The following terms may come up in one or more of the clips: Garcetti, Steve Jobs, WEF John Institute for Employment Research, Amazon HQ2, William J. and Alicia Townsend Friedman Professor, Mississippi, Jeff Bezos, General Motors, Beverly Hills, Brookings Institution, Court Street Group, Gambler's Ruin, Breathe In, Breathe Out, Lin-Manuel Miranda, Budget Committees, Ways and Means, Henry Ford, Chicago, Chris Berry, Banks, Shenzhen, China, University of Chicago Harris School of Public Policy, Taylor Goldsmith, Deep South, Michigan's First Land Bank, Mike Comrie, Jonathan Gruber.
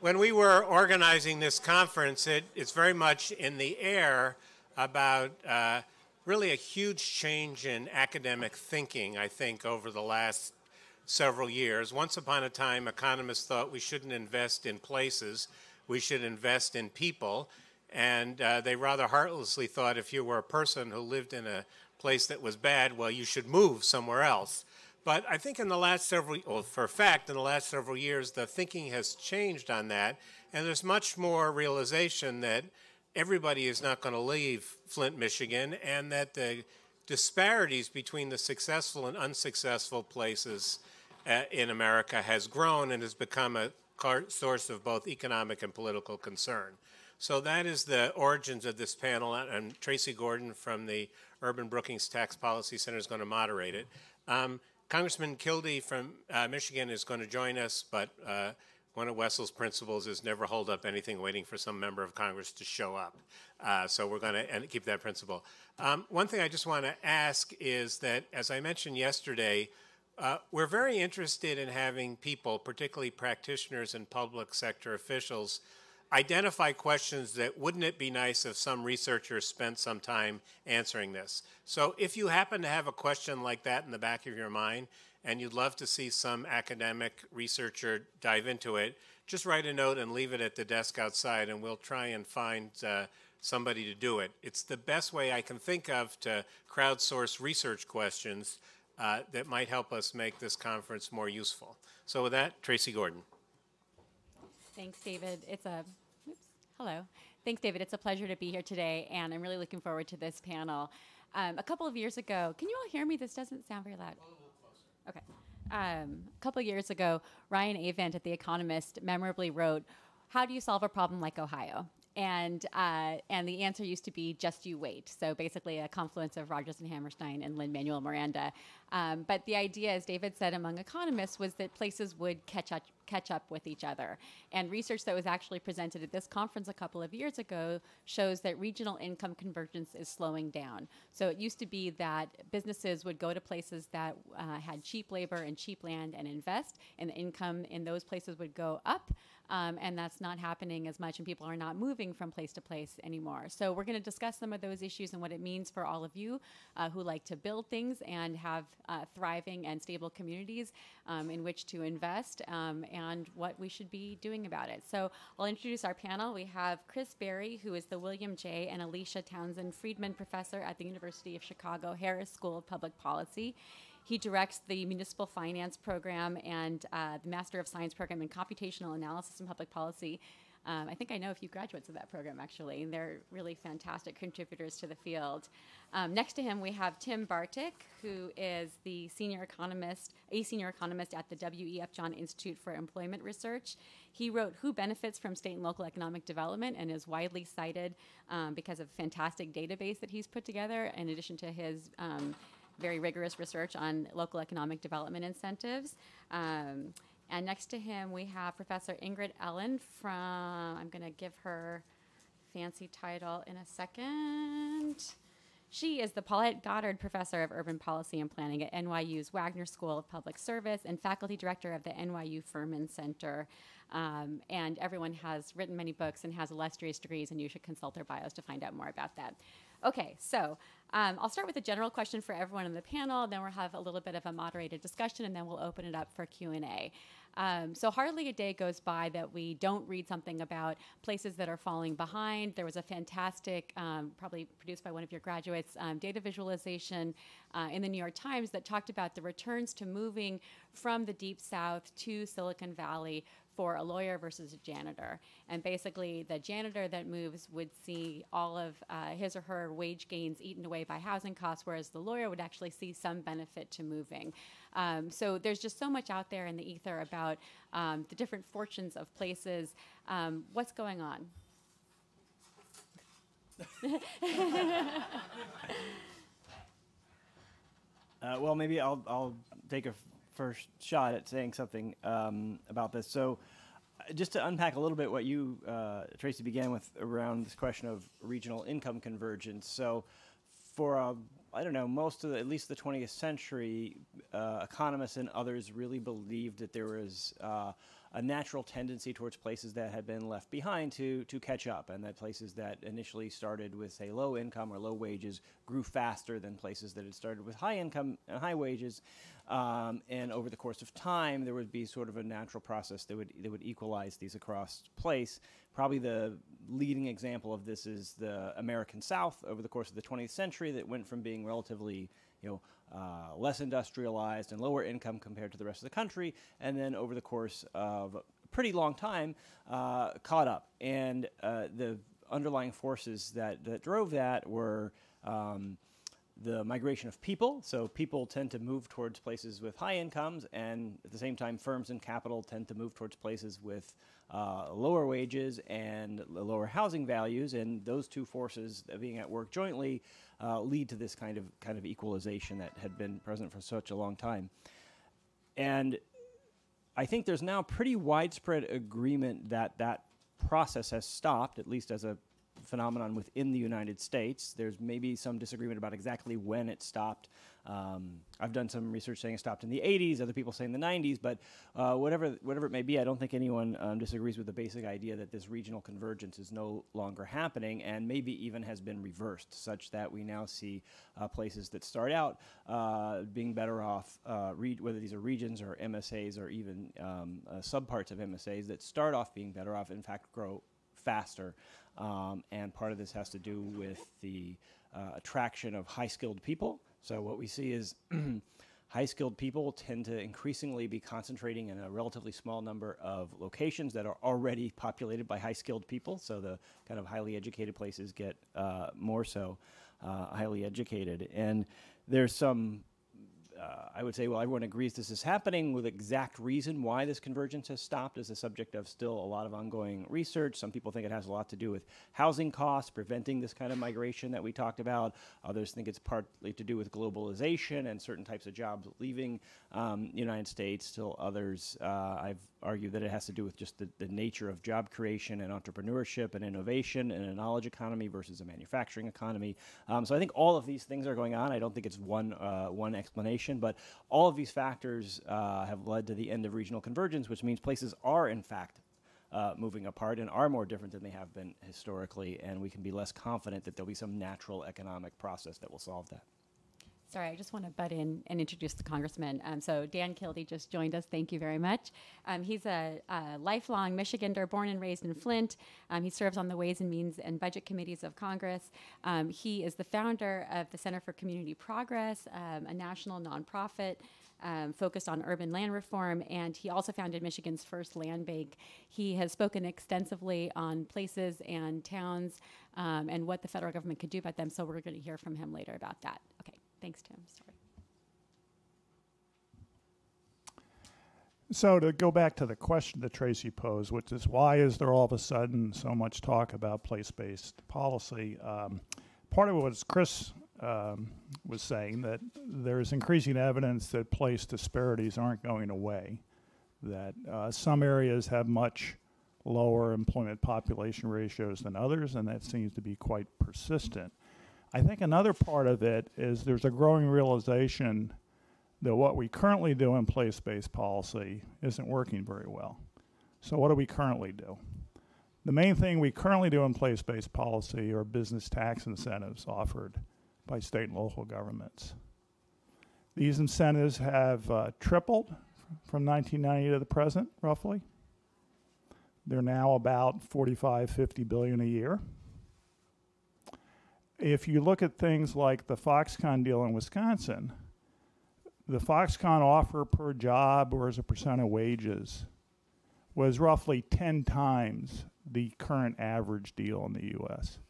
When we were organizing this conference, it's very much in the air about really a huge change in academic thinking, I think, over the last several years. Once upon a time, economists thought we shouldn't invest in places, we should invest in people. And they rather heartlessly thought if you were a person who lived in a place that was bad, well, you should move somewhere else. But I think in the last several, well, for a fact, in the last several years, the thinking has changed on that. And there's much more realization that everybody is not going to leave Flint, Michigan, and that the disparities between the successful and unsuccessful places in America has grown and has become a source of both economic and political concern. So that is the origins of this panel. And Tracy Gordon from the Urban Brookings Tax Policy Center is going to moderate it. Congressman Kildee from Michigan is going to join us, but one of Wessel's principles is never hold up anything waiting for some member of Congress to show up. So we're going to keep that principle. One thing I just want to ask is that, as I mentioned yesterday, we're very interested in having people, particularly practitioners and public sector officials, identify questions that wouldn't it be nice if some researcher spent some time answering this. So if you happen to have a question like that in the back of your mind and you'd love to see some academic researcher dive into it, just write a note and leave it at the desk outside and we'll try and find somebody to do it. It's the best way I can think of to crowdsource research questions that might help us make this conference more useful. So with that, Tracy Gordon. Thanks, David. It's a hello. Thanks, David. It's a pleasure to be here today, and I'm really looking forward to this panel. A couple of years ago, can you all hear me? This doesn't sound very loud. Okay. A couple of years ago, Ryan Avent at The Economist memorably wrote, "How do you solve a problem like Ohio?" And the answer used to be just you wait. So basically, a confluence of Rogers and Hammerstein and Lin-Manuel Miranda. But the idea, as David said, among economists was that places would catch up with each other. And research that was actually presented at this conference a couple of years ago shows that regional income convergence is slowing down. So it used to be that businesses would go to places that had cheap labor and cheap land and invest, and the income in those places would go up, and that's not happening as much, and people are not moving from place to place anymore. So we're going to discuss some of those issues and what it means for all of you who like to build things and have thriving and stable communities in which to invest and what we should be doing about it. So I'll introduce our panel. We have Chris Berry, who is the William J. and Alicia Townsend Friedman Professor at the University of Chicago Harris School of Public Policy. He directs the Municipal Finance Program and the Master of Science program in computational analysis and public policy. I think I know a few graduates of that program, actually, and they're really fantastic contributors to the field. Next to him, we have Tim Bartik, who is the senior economist at the WEF John Institute for Employment Research. He wrote Who Benefits from State and Local Economic Development and is widely cited because of a fantastic database that he's put together, in addition to his very rigorous research on local economic development incentives. And next to him, we have Professor Ingrid Ellen from, I'm going to give her fancy title in a second. She is the Paulette Goddard Professor of Urban Policy and Planning at NYU's Wagner School of Public Service and Faculty Director of the NYU Furman Center. And everyone has written many books and has illustrious degrees, and you should consult their bios to find out more about that. Okay, so I'll start with a general question for everyone on the panel, then we'll have a little bit of a moderated discussion, and then we'll open it up for Q&A. So hardly a day goes by that we don't read something about places that are falling behind. There was a fantastic, probably produced by one of your graduates, data visualization in the New York Times that talked about the returns to moving from the Deep South to Silicon Valley for a lawyer versus a janitor. And basically, the janitor that moves would see all of his or her wage gains eaten away by housing costs, whereas the lawyer would actually see some benefit to moving. So there's just so much out there in the ether about the different fortunes of places. What's going on? Well, maybe I'll take a first shot at saying something about this. So just to unpack a little bit what you, Tracy, began with around this question of regional income convergence. So for a I don't know, most of the, at least the 20th century, economists and others really believed that there was a natural tendency towards places that had been left behind to catch up, and that places that initially started with, say, low income or low wages grew faster than places that had started with high income and high wages. And over the course of time, there would be sort of a natural process that would equalize these across place. Probably the leading example of this is the American South over the course of the 20th century that went from being relatively, less industrialized and lower income compared to the rest of the country, and then over the course of a pretty long time, caught up. And the underlying forces that drove that were the migration of people. So people tend to move towards places with high incomes, and at the same time, firms and capital tend to move towards places with lower wages and lower housing values. And those two forces being at work jointly lead to this kind of equalization that had been present for such a long time. And I think there's now pretty widespread agreement that that process has stopped, at least as a phenomenon within the United States. There's maybe some disagreement about exactly when it stopped. I've done some research saying it stopped in the 80s, other people say in the 90s, but whatever it may be, I don't think anyone disagrees with the basic idea that this regional convergence is no longer happening and maybe even has been reversed, such that we now see places that start out being better off, whether these are regions or MSAs or even subparts of MSAs that start off being better off, in fact, grow faster. And part of this has to do with the attraction of high-skilled people. So what we see is high-skilled people tend to increasingly be concentrating in a relatively small number of locations that are already populated by high-skilled people. So the kind of highly educated places get more so highly educated. And there's some, I would say, well, everyone agrees this is happening. With exact reason why this convergence has stopped is the subject of still a lot of ongoing research. Some people think it has a lot to do with housing costs, preventing this kind of migration that we talked about. Others think it's partly to do with globalization and certain types of jobs leaving the United States. Still others, I've argued that it has to do with just the nature of job creation and entrepreneurship and innovation and a knowledge economy versus a manufacturing economy. So I think all of these things are going on. I don't think it's one explanation. But all of these factors have led to the end of regional convergence, which means places are, in fact, moving apart and are more different than they have been historically, and we can be less confident that there'll be some natural economic process that will solve that. Sorry, I just want to butt in and introduce the congressman. So Dan Kildee just joined us. Thank you very much. He's a lifelong Michigander, born and raised in Flint. He serves on the Ways and Means and Budget Committees of Congress. He is the founder of the Center for Community Progress, a national nonprofit focused on urban land reform, and he also founded Michigan's First Land Bank. He has spoken extensively on places and towns and what the federal government could do about them, so we're going to hear from him later about that. Okay. Thanks, Tim. Sorry. So to go back to the question that Tracy posed, which is why is there all of a sudden so much talk about place-based policy? Part of it was Chris was saying that there's increasing evidence that place disparities aren't going away, that some areas have much lower employment population ratios than others, and that seems to be quite persistent. I think another part of it is there's a growing realization that what we currently do in place-based policy isn't working very well. So what do we currently do? The main thing we currently do in place-based policy are business tax incentives offered by state and local governments. These incentives have tripled from 1990 to the present, roughly. They're now about $45–50 billion a year. If you look at things like the Foxconn deal in Wisconsin, the Foxconn offer per job or as a percent of wages was roughly 10 times the current average deal in the US.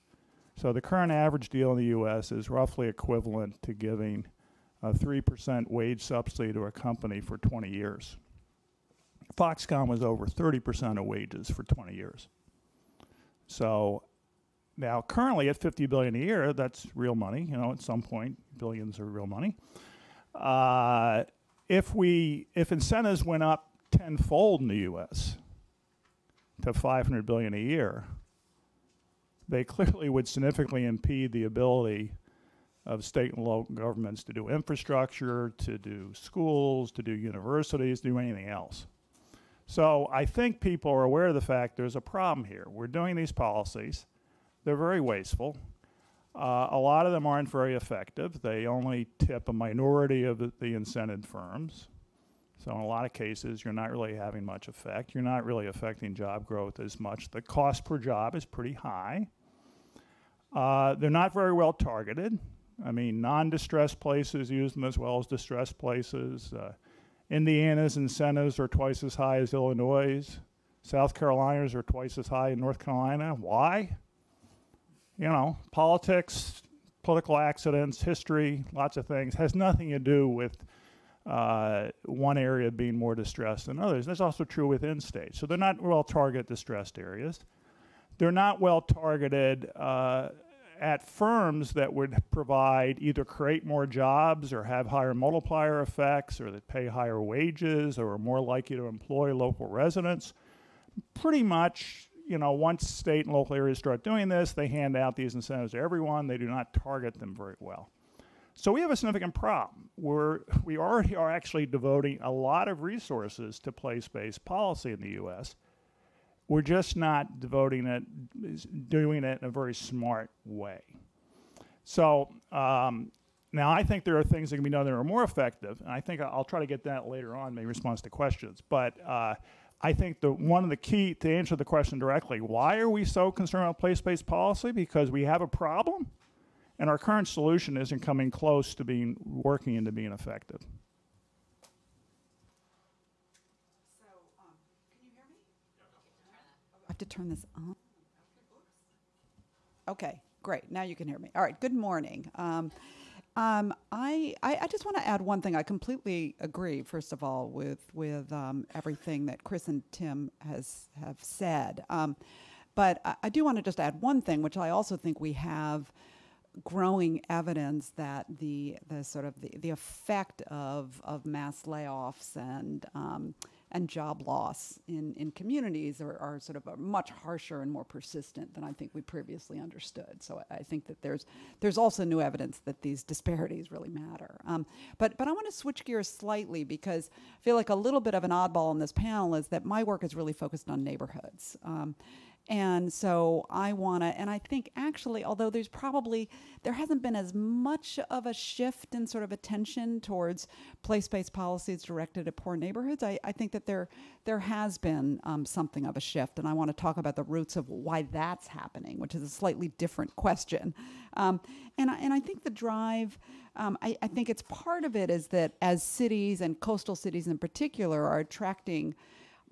So the current average deal in the US is roughly equivalent to giving a 3% wage subsidy to a company for 20 years. Foxconn was over 30% of wages for 20 years. So now, currently at $50 billion a year, that's real money. You know, at some point, billions are real money. If incentives went up tenfold in the U.S. to $500 billion a year, they clearly would significantly impede the ability of state and local governments to do infrastructure, to do schools, to do universities, to do anything else. So I think people are aware of the fact there's a problem here. We're doing these policies. They're very wasteful. A lot of them aren't very effective. They only tip a minority of the incented firms. So in a lot of cases, you're not really having much effect. You're not really affecting job growth as much. The cost per job is pretty high. They're not very well targeted. I mean, non-distressed places use them as well as distressed places. Indiana's incentives are twice as high as Illinois'. South Carolina's are twice as high as North Carolina. Why? You know, politics, political accidents, history, lots of things, has nothing to do with one area being more distressed than others. That's also true within states. So they're not well-targeted distressed areas. They're not well-targeted at firms that would provide, either create more jobs or have higher multiplier effects or that pay higher wages or are more likely to employ local residents. Pretty much, you know, once state and local areas start doing this, they hand out these incentives to everyone. They do not target them very well. So we have a significant problem. We already are actually devoting a lot of resources to place-based policy in the U.S. We're just not devoting it, doing it in a very smart way. So now I think there are things that can be done that are more effective, and I think I'll try to get that later on, maybe in response to questions. But I think one of the key to answer the question directly, why are we so concerned about place-based policy? Because we have a problem, and our current solution isn't coming close to working into being effective. So, can you hear me? I have to turn this on. Okay, great. Now you can hear me. All right. Good morning. I just want to add one thing. I completely agree, first of all, with everything that Chris and Tim have said. But I do want to just add one thing, which I also think we have growing evidence that the effect of mass layoffs and job loss in communities are sort of much harsher and more persistent than I think we previously understood. So I think that there's also new evidence that these disparities really matter. But I want to switch gears slightly because I feel like a little bit of an oddball in this panel is that my work is really focused on neighborhoods. And so I want to, and I think actually, although there hasn't been as much of a shift in sort of attention towards place-based policies directed at poor neighborhoods, I think that there has been something of a shift. And I want to talk about the roots of why that's happening, which is a slightly different question. And I think the drive, I think it's part of it is that as cities and coastal cities in particular are attracting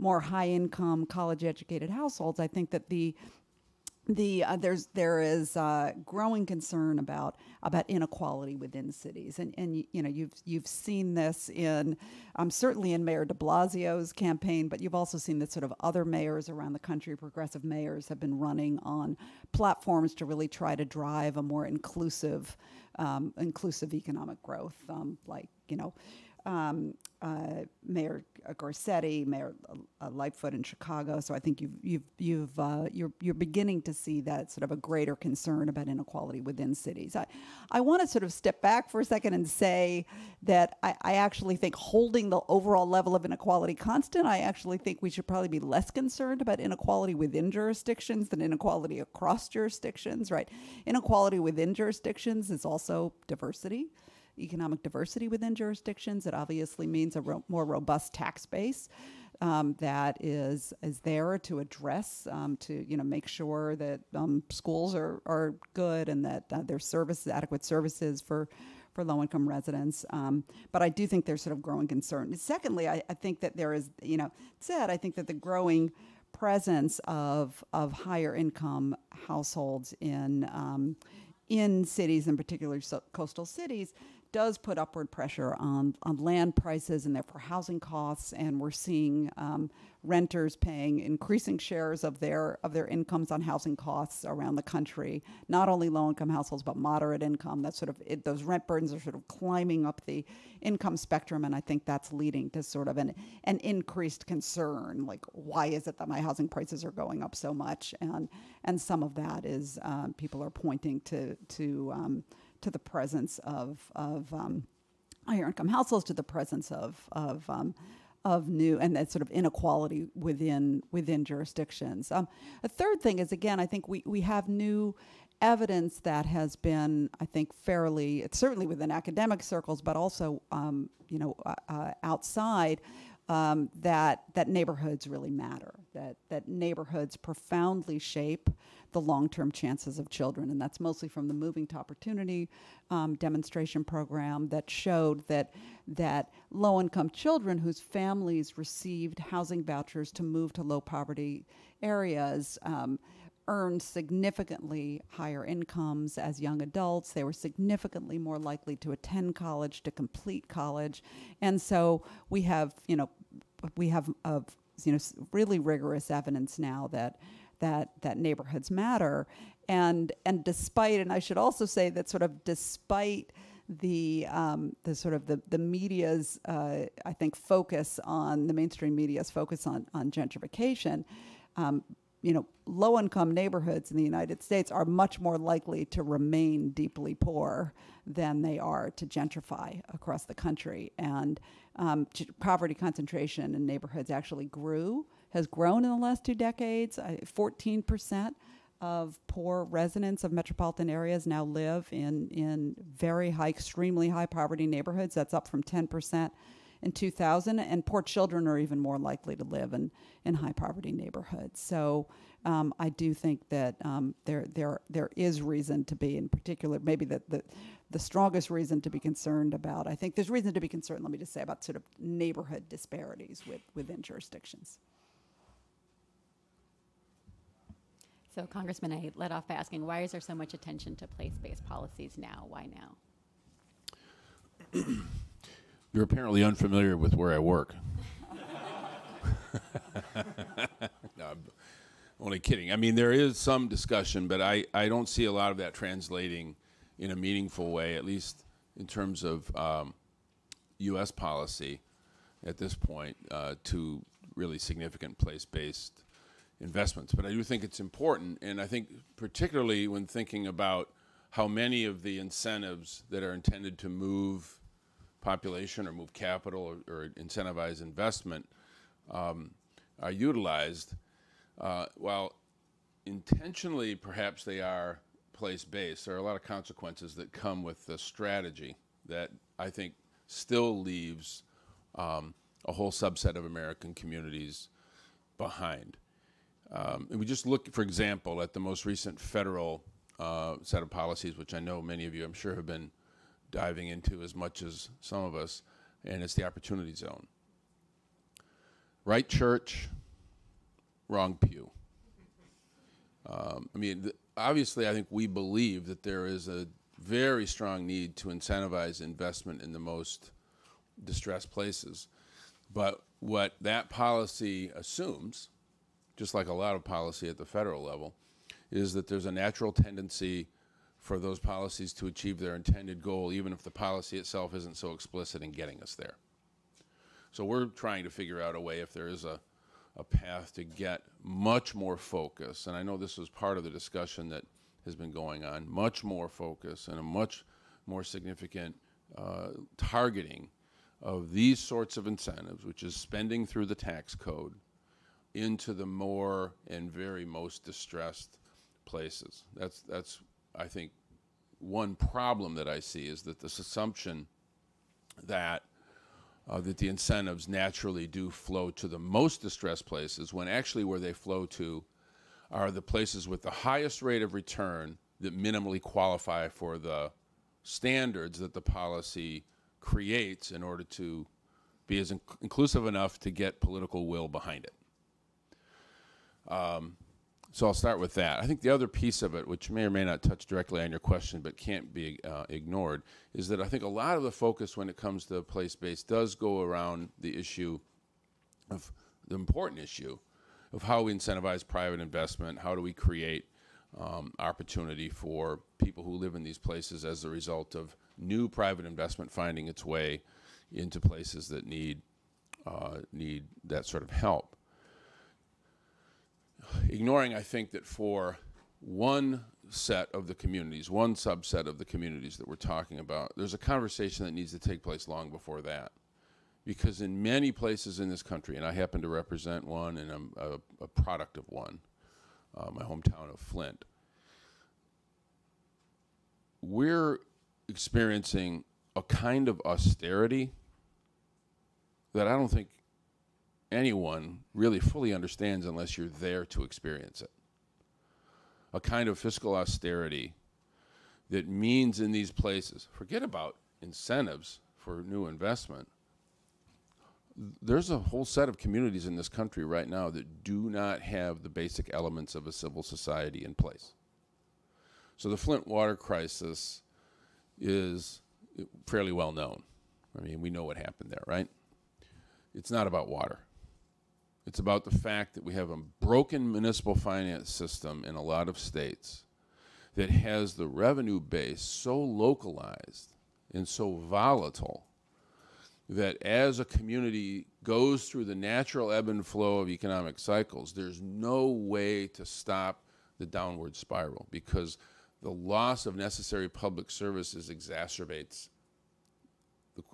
more high-income, college-educated households, I think that there is growing concern about inequality within cities, and you know you've seen this in certainly in Mayor de Blasio's campaign, but you've also seen that sort of other mayors around the country, progressive mayors, have been running on platforms to really try to drive a more inclusive economic growth, like you know. Mayor Garcetti, Mayor Lightfoot in Chicago. So I think you're beginning to see that sort of a greater concern about inequality within cities. I want to sort of step back for a second and say that I actually think holding the overall level of inequality constant, I actually think we should probably be less concerned about inequality within jurisdictions than inequality across jurisdictions, right? Inequality within jurisdictions is also diversity. Economic diversity within jurisdictions. It obviously means a more robust tax base that is there to address, to you know make sure that schools are good and that there's adequate services for low-income residents. But I do think there's sort of growing concern. And secondly, I think that there is, you know, I think that the growing presence of higher income households in cities, in particular coastal cities, does put upward pressure on land prices and therefore housing costs, and we're seeing renters paying increasing shares of their incomes on housing costs around the country. Not only low-income households, but moderate income. That's sort of it, those rent burdens are sort of climbing up the income spectrum, and I think that's leading to sort of an increased concern, like why is it that my housing prices are going up so much? And some of that is people are pointing to to the presence of higher income households, to the presence of new, and that sort of inequality within jurisdictions. A third thing is, again, I think we have new evidence that has been, I think, fairly, it's certainly within academic circles, but also you know, outside, that neighborhoods really matter, that neighborhoods profoundly shape the long-term chances of children. And that's mostly from the Moving to Opportunity demonstration program that showed that low-income children whose families received housing vouchers to move to low-poverty areas earned significantly higher incomes as young adults. They were significantly more likely to attend college, to complete college. And so we have really rigorous evidence now that neighborhoods matter. And despite, and I should also say that sort of despite the sort of the media's, I think, focus on, the mainstream media's focus on gentrification, you know, low-income neighborhoods in the United States are much more likely to remain deeply poor than they are to gentrify across the country. And poverty concentration in neighborhoods actually has grown in the last 2 decades. 14% of poor residents of metropolitan areas now live in very high, extremely high poverty neighborhoods. That's up from 10% in 2000, and poor children are even more likely to live in high poverty neighborhoods. So I do think that there is reason to be, in particular, maybe the strongest reason to be concerned about, I think there's reason to be concerned, let me just say, about sort of neighborhood disparities within jurisdictions. So Congressman, I led off by asking, why is there so much attention to place-based policies now? Why now? You're apparently unfamiliar with where I work. No, I'm only kidding. I mean, there is some discussion, but I don't see a lot of that translating in a meaningful way, at least in terms of U.S. policy at this point, to really significant place-based investments. But I do think it's important, and I think particularly when thinking about how many of the incentives that are intended to move population or move capital or incentivize investment are utilized, while intentionally perhaps they are place-based, there are a lot of consequences that come with the strategy that I think still leaves a whole subset of American communities behind. And we just look, for example, at the most recent federal set of policies, which I know many of you, I'm sure, have been diving into as much as some of us, and it's the Opportunity Zone. Right church, wrong pew. I mean, obviously I think we believe that there is a very strong need to incentivize investment in the most distressed places. But what that policy assumes, just like a lot of policy at the federal level, is that there's a natural tendency for those policies to achieve their intended goal, even if the policy itself isn't so explicit in getting us there. So we're trying to figure out a way, if there is a path to get much more focus, and I know this was part of the discussion that has been going on, much more focus and a much more significant targeting of these sorts of incentives, which is spending through the tax code, into the more and very most distressed places. That's I think one problem that I see is that this assumption that that the incentives naturally do flow to the most distressed places, when actually where they flow to are the places with the highest rate of return that minimally qualify for the standards that the policy creates in order to be as inclusive enough to get political will behind it. So I'll start with that. I think the other piece of it, which may or may not touch directly on your question but can't be ignored, is that I think a lot of the focus when it comes to place-based does go around the issue of, the important issue, of how we incentivize private investment, how do we create opportunity for people who live in these places as a result of new private investment finding its way into places that need that sort of help. Ignoring, I think, that for one set of the communities, one subset of the communities that we're talking about, there's a conversation that needs to take place long before that. Because in many places in this country, and I happen to represent one and I'm a product of one, my hometown of Flint, we're experiencing a kind of austerity that I don't think anyone really fully understands unless you're there to experience it. A kind of fiscal austerity that means in these places, forget about incentives for new investment, there's a whole set of communities in this country right now that do not have the basic elements of a civil society in place. So the Flint water crisis is fairly well known. I mean, we know what happened there, right? It's not about water. It's about the fact that we have a broken municipal finance system in a lot of states that has the revenue base so localized and so volatile that as a community goes through the natural ebb and flow of economic cycles, there's no way to stop the downward spiral because the loss of necessary public services exacerbates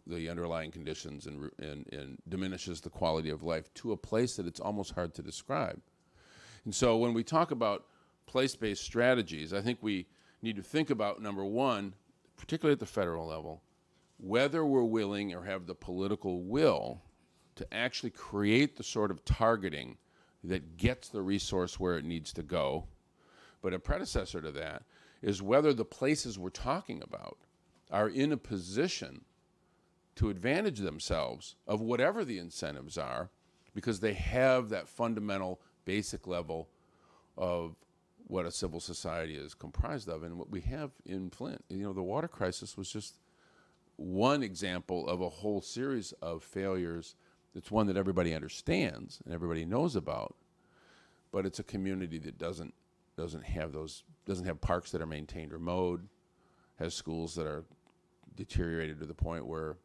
the underlying conditions and diminishes the quality of life to a place that it's almost hard to describe. And so when we talk about place-based strategies, I think we need to think about, number one, particularly at the federal level, whether we're willing or have the political will to actually create the sort of targeting that gets the resource where it needs to go. But a predecessor to that is whether the places we're talking about are in a position to advantage themselves of whatever the incentives are because they have that fundamental basic level of what a civil society is comprised of. And what we have in Flint, you know, the water crisis was just one example of a whole series of failures. It's one that everybody understands and everybody knows about, but it's a community that doesn't have parks that are maintained or mowed, has schools that are deteriorated to the point where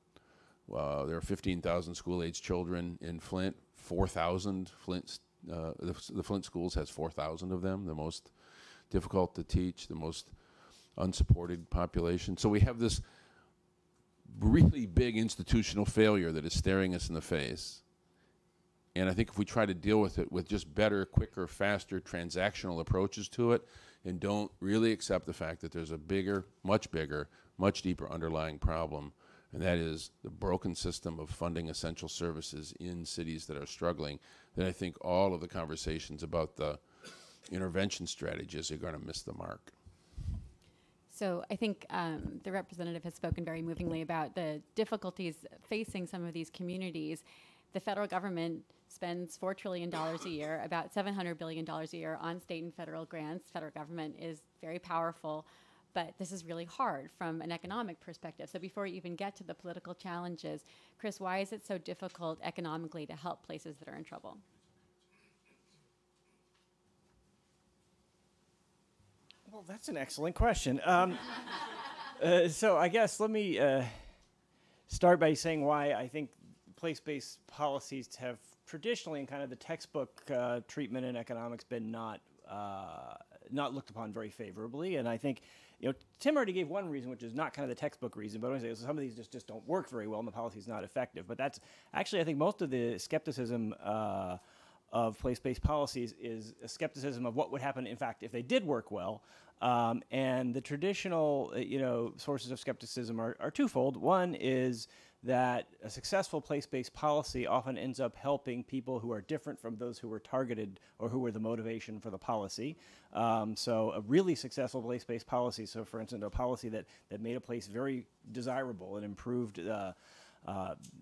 there are 15,000 school-aged children in Flint. 4,000 Flint, the Flint schools has 4,000 of them, the most difficult to teach, the most unsupported population. So we have this really big institutional failure that is staring us in the face. And I think if we try to deal with it with just better, quicker, faster transactional approaches to it and don't really accept the fact that there's a bigger, much deeper underlying problem, and that is the broken system of funding essential services in cities that are struggling, then I think all of the conversations about the intervention strategies are going to miss the mark. So I think the representative has spoken very movingly about the difficulties facing some of these communities. The federal government spends $4 trillion a year, about $700 billion a year on state and federal grants. Federal government is very powerful, but this is really hard from an economic perspective. So before we even get to the political challenges, Chris, why is it so difficult economically to help places that are in trouble? Well, that's an excellent question. So I guess let me start by saying why I think place-based policies have traditionally, in kind of the textbook treatment in economics, been not looked upon very favorably. And I think, you know, Tim already gave one reason, which is not kind of the textbook reason, but I say some of these just don't work very well and the policy is not effective. But that's actually, I think, most of the skepticism of place-based policies is a skepticism of what would happen, in fact, if they did work well. And the traditional, you know, sources of skepticism are twofold. One is that a successful place-based policy often ends up helping people who are different from those who were targeted or who were the motivation for the policy. So a really successful place-based policy, so for instance, a policy that made a place very desirable and improved the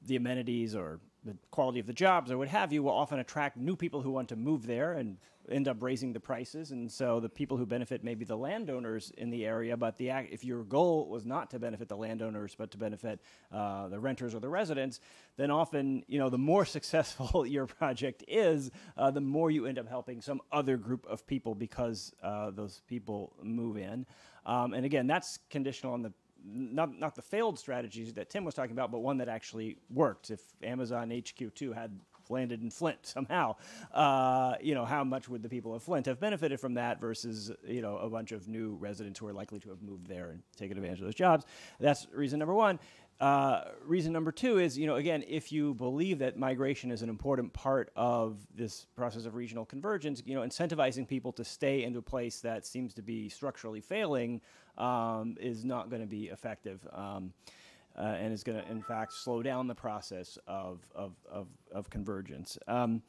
amenities or the quality of the jobs or what have you, will often attract new people who want to move there and end up raising the prices. And so the people who benefit may be the landowners in the area, but if your goal was not to benefit the landowners but to benefit the renters or the residents, then often, you know, the more successful your project is, the more you end up helping some other group of people because those people move in. And again, that's conditional on the not the failed strategies that Tim was talking about, but one that actually worked. If Amazon HQ2 had landed in Flint somehow, you know, how much would the people of Flint have benefited from that versus, you know, a bunch of new residents who are likely to have moved there and taken advantage of those jobs? That's reason number one. Reason number two is, you know, again, if you believe that migration is an important part of this process of regional convergence, you know, incentivizing people to stay into a place that seems to be structurally failing is not going to be effective, and is going to, in fact, slow down the process of convergence. And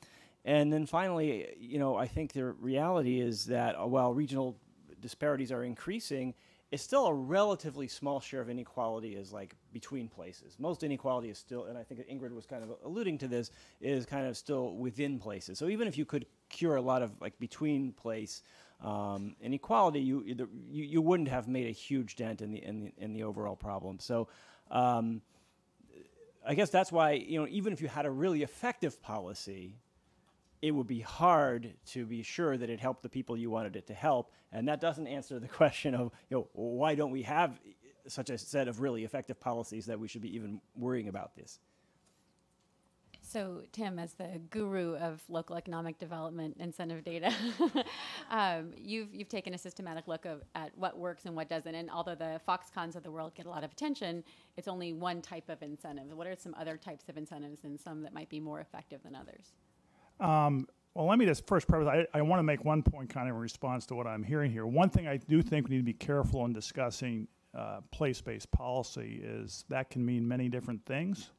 then finally, you know, I think the reality is that while regional disparities are increasing, it's still a relatively small share of inequality is like between places. Most inequality is still, and I think Ingrid was kind of alluding to this, is kind of still within places. So even if you could cure a lot of like between place inequality, you wouldn't have made a huge dent in the overall problem. So I guess that's why, you know, even if you had a really effective policy, it would be hard to be sure that it helped the people you wanted it to help. And that doesn't answer the question of, you know, why don't we have such a set of really effective policies that we should be even worrying about this? So Tim, as the guru of local economic development incentive data, you've taken a systematic look at what works and what doesn't. And although the Foxconns of the world get a lot of attention, it's only one type of incentive. What are some other types of incentives and some that might be more effective than others? Well, let me just first preface, I want to make one point kind of in response to what I'm hearing here. One thing I do think we need to be careful in discussing place-based policy is that can mean many different things.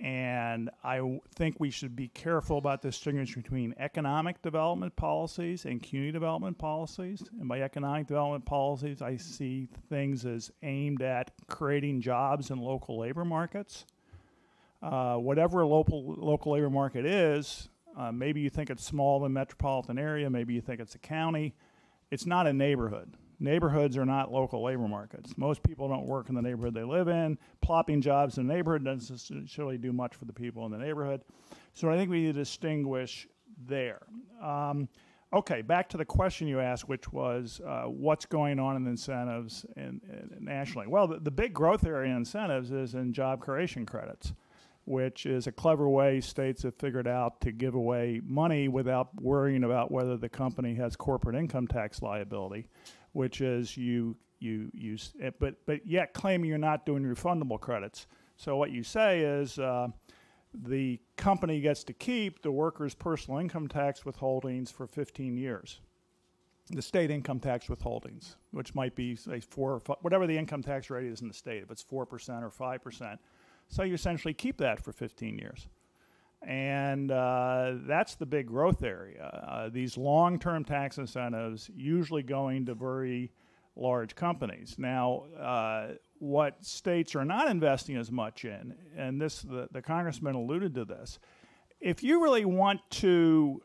And I think we should be careful about distinguishing between economic development policies and community development policies. And by economic development policies, I see things as aimed at creating jobs in local labor markets. Whatever local labor market is, maybe you think it's small, the metropolitan area, maybe you think it's a county. It's not a neighborhood. Neighborhoods are not local labor markets. Most people don't work in the neighborhood they live in. Plopping jobs in the neighborhood doesn't necessarily do much for the people in the neighborhood. So I think we need to distinguish there. Okay, back to the question you asked, which was what's going on in incentives nationally. Well, the big growth area in incentives is in job creation credits, which is a clever way states have figured out to give away money without worrying about whether the company has corporate income tax liability, which is but yet claiming you're not doing refundable credits. So what you say is the company gets to keep the worker's personal income tax withholdings for 15 years. The state income tax withholdings, which might be say 4 or 5, whatever the income tax rate is in the state, if it's 4% or 5%. So you essentially keep that for 15 years. And that's the big growth area. These long-term tax incentives usually going to very large companies. Now, what states are not investing as much in, and this the congressman alluded to this, if you really want to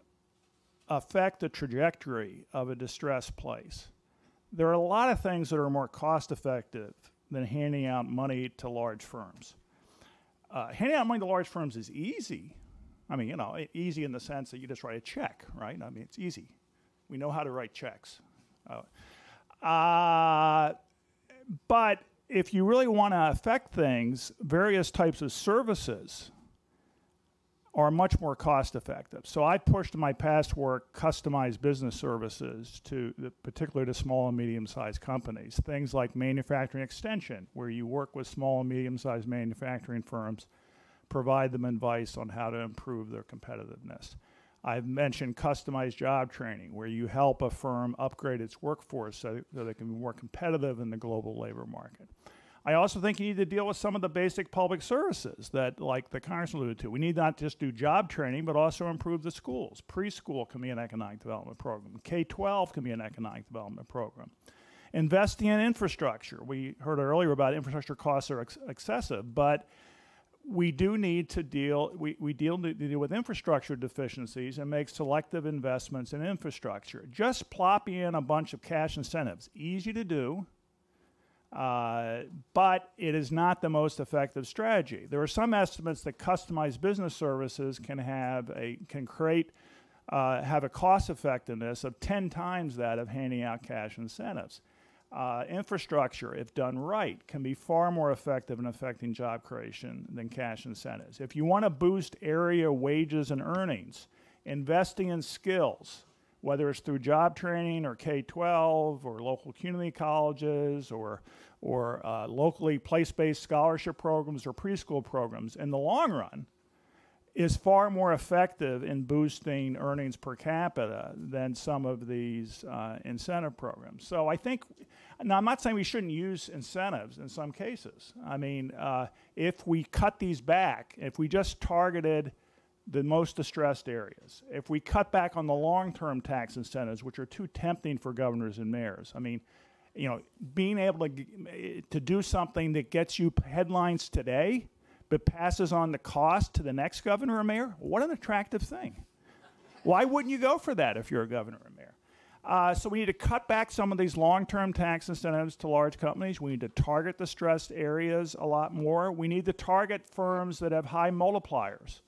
affect the trajectory of a distressed place, there are a lot of things that are more cost-effective than handing out money to large firms. Handing out money to large firms is easy. I mean, you know, easy in the sense that you just write a check, right? I mean, it's easy. We know how to write checks. But if you really want to affect things, various types of services are much more cost effective. So I pushed in my past work customized business services to particularly to small and medium-sized companies. Things like manufacturing extension, where you work with small and medium-sized manufacturing firms, provide them advice on how to improve their competitiveness. I've mentioned customized job training, where you help a firm upgrade its workforce so that they can be more competitive in the global labor market. I also think you need to deal with some of the basic public services that, like the Congress alluded to, we need not just do job training, but also improve the schools. Preschool can be an economic development program. K-12 can be an economic development program. Investing in infrastructure. We heard earlier about infrastructure costs are excessive, but we do need to deal with infrastructure deficiencies and make selective investments in infrastructure. Just plop in a bunch of cash incentives. Easy to do. But it is not the most effective strategy. There are some estimates that customized business services can have a cost effectiveness of 10 times that of handing out cash incentives. Infrastructure, if done right, can be far more effective in affecting job creation than cash incentives. If you want to boost area wages and earnings, investing in skills, whether it's through job training or K-12 or local community colleges or locally place-based scholarship programs or preschool programs, in the long run, is far more effective in boosting earnings per capita than some of these incentive programs. So I think, now I'm not saying we shouldn't use incentives in some cases. I mean, if we cut these back, if we just targeted the most distressed areas, if we cut back on the long-term tax incentives, which are too tempting for governors and mayors, I mean, you know, being able to do something that gets you headlines today but passes on the cost to the next governor or mayor, what an attractive thing. Why wouldn't you go for that if you're a governor or mayor? So we need to cut back some of these long-term tax incentives to large companies. We need to target the stressed areas a lot more. We need to target firms that have high multipliers.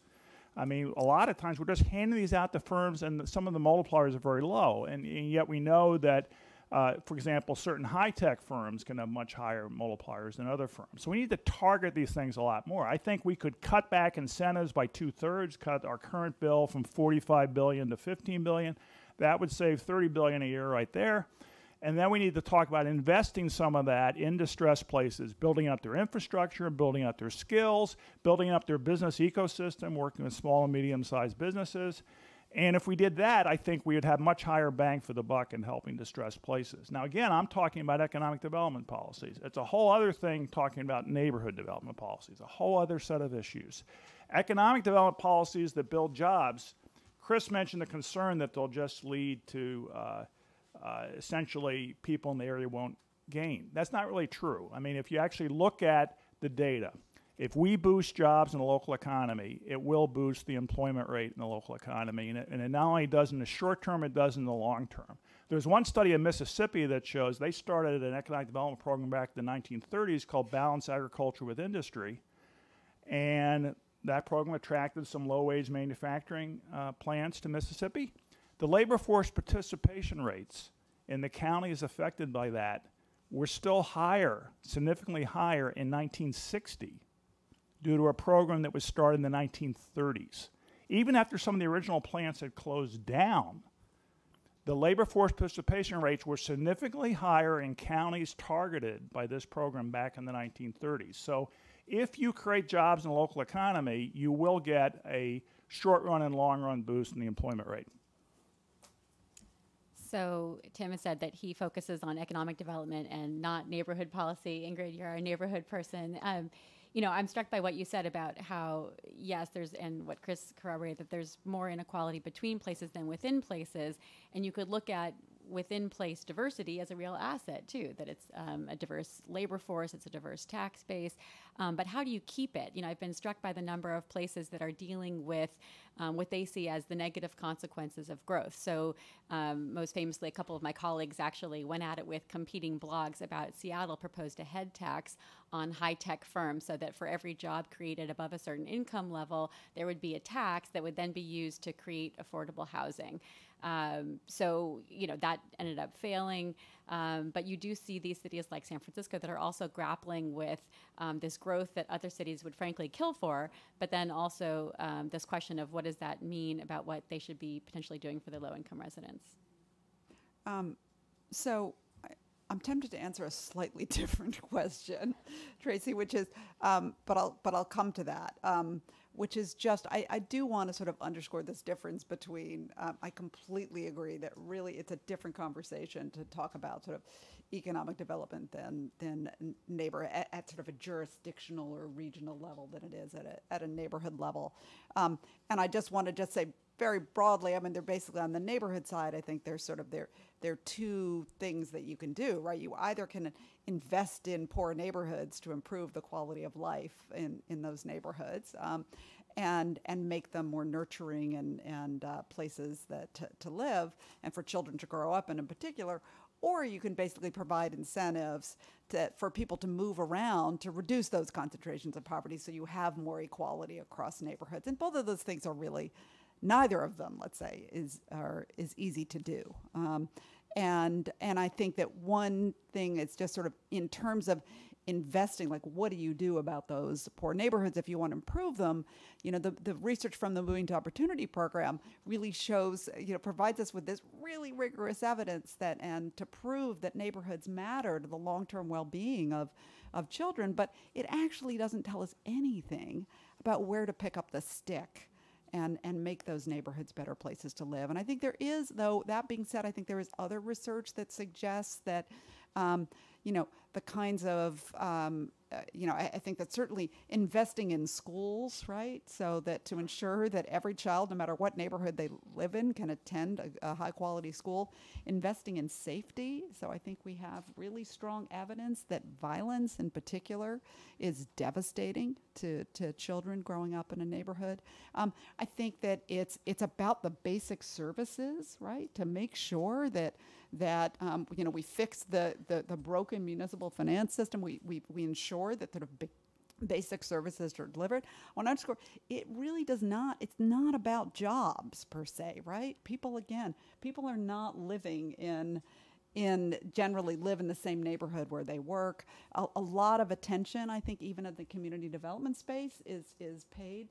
I mean, a lot of times we're just handing these out to firms and some of the multipliers are very low, and yet we know that for example, certain high-tech firms can have much higher multipliers than other firms. So we need to target these things a lot more. I think we could cut back incentives by 2/3, cut our current bill from $45 billion to $15 billion. That would save $30 billion a year right there. And then we need to talk about investing some of that in distressed places, building up their infrastructure, building up their skills, building up their business ecosystem, working with small and medium-sized businesses. And if we did that, I think we would have much higher bang for the buck in helping distressed places. Now, again, I'm talking about economic development policies. It's a whole other thing talking about neighborhood development policies, a whole other set of issues. Economic development policies that build jobs, Chris mentioned the concern that they'll just lead to essentially people in the area won't gain. That's not really true. I mean, if you actually look at the data, if we boost jobs in the local economy, it will boost the employment rate in the local economy. And it not only does in the short term, it does in the long term. There's one study in Mississippi that shows they started an economic development program back in the 1930s called Balanced Agriculture with Industry. And that program attracted some low-wage manufacturing plants to Mississippi. The labor force participation rates in the counties affected by that were still higher, significantly higher in 1960. Due to a program that was started in the 1930s. Even after some of the original plants had closed down, the labor force participation rates were significantly higher in counties targeted by this program back in the 1930s. So if you create jobs in the local economy, you will get a short run and long run boost in the employment rate. So Tim has said that he focuses on economic development and not neighborhood policy. Ingrid, you're a neighborhood person. You know, I'm struck by what you said about how, yes, there's, and what Chris corroborated, that there's more inequality between places than within places, and you could look at within-place diversity as a real asset, too, that it's a diverse labor force, it's a diverse tax base, but how do you keep it? You know, I've been struck by the number of places that are dealing with what they see as the negative consequences of growth. So most famously, a couple of my colleagues actually went at it with competing blogs about Seattle proposed a head tax on high-tech firms so that for every job created above a certain income level, there would be a tax that would then be used to create affordable housing. So, you know, that ended up failing. But you do see these cities like San Francisco that are also grappling with this growth that other cities would frankly kill for, but then also this question of what does that mean about what they should be potentially doing for their low-income residents? So I'm tempted to answer a slightly different question, Tracy, which is, but I'll come to that. Which is just, I do want to sort of underscore this difference between, I completely agree that really it's a different conversation to talk about sort of economic development than neighborhood at sort of a jurisdictional or regional level than it is at a neighborhood level. And I just want to just say very broadly, I mean, they're basically on the neighborhood side, I think there's sort of there are two things that you can do, right? You either can invest in poor neighborhoods to improve the quality of life in those neighborhoods and make them more nurturing and places that to live and for children to grow up in particular, or you can basically provide incentives for people to move around to reduce those concentrations of poverty so you have more equality across neighborhoods. And both of those things are really, neither of them, let's say, is easy to do. And I think that one thing is just sort of in terms of investing, like what do you do about those poor neighborhoods if you want to improve them? You know, the research from the Moving to Opportunity program really shows, you know, provides us with this really rigorous evidence that, and to prove that neighborhoods matter to the long-term well-being of children, but it actually doesn't tell us anything about where to pick up the stick and make those neighborhoods better places to live. And I think there is, though, that being said, I think there is other research that suggests that, you know, the kinds of, you know, I think that certainly investing in schools, right, so that to ensure that every child, no matter what neighborhood they live in, can attend a high-quality school, investing in safety. So I think we have really strong evidence that violence in particular is devastating to children growing up in a neighborhood. I think that it's about the basic services, right, to make sure that you know, we fix the broken municipal finance system. We ensure that sort of basic services are delivered. I want to underscore, it really does not, it's not about jobs per se, right? People, again, people are not living generally live in the same neighborhood where they work. A lot of attention, I think, even at the community development space is paid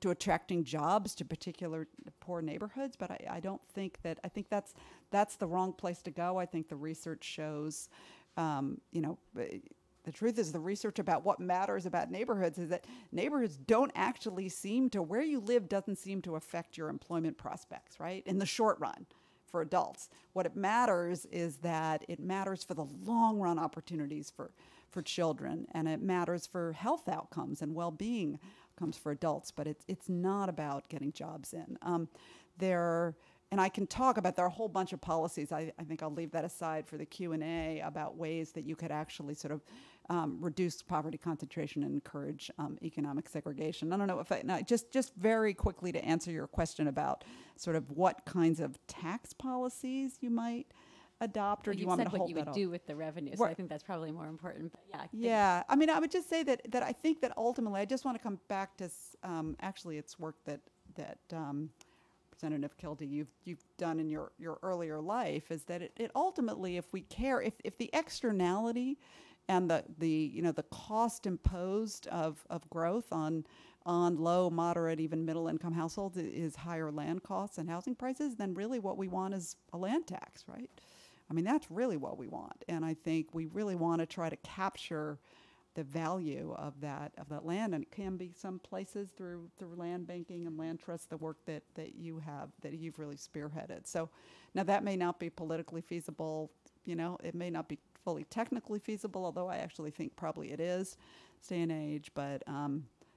to attracting jobs to particular poor neighborhoods, but I don't think that, I think that's the wrong place to go. I think the research shows, you know, the truth is the research about what matters about neighborhoods is that neighborhoods don't actually seem to, where you live doesn't seem to affect your employment prospects, right, in the short run. For adults, what it matters is that it matters for the long run opportunities for children, and it matters for health outcomes and well-being outcomes for adults, but it's not about getting jobs in. And I can talk about, there are a whole bunch of policies, I think I'll leave that aside for the Q&A, about ways that you could actually sort of reduce poverty concentration and encourage economic segregation. I don't know if just very quickly to answer your question about sort of what kinds of tax policies you might adopt, or well, do you want me to hold that up? You said what you would do with the revenue, so I think that's probably more important. But yeah. Yeah, I mean, I would just say that I think that ultimately, I just want to come back to, actually it's work that Representative Kildee, you've done in your earlier life, is that it ultimately, if we care, if the externality and the you know, the cost imposed of growth on low, moderate, even middle income households is higher land costs and housing prices, then really what we want is a land tax, right? I mean, that's really what we want, and I think we really want to try to capture the value of that land, and it can be some places through land banking and land trusts, the work that you've really spearheaded. So now that may not be politically feasible, you know, it may not be fully technically feasible, although I actually think probably it is this day and age, but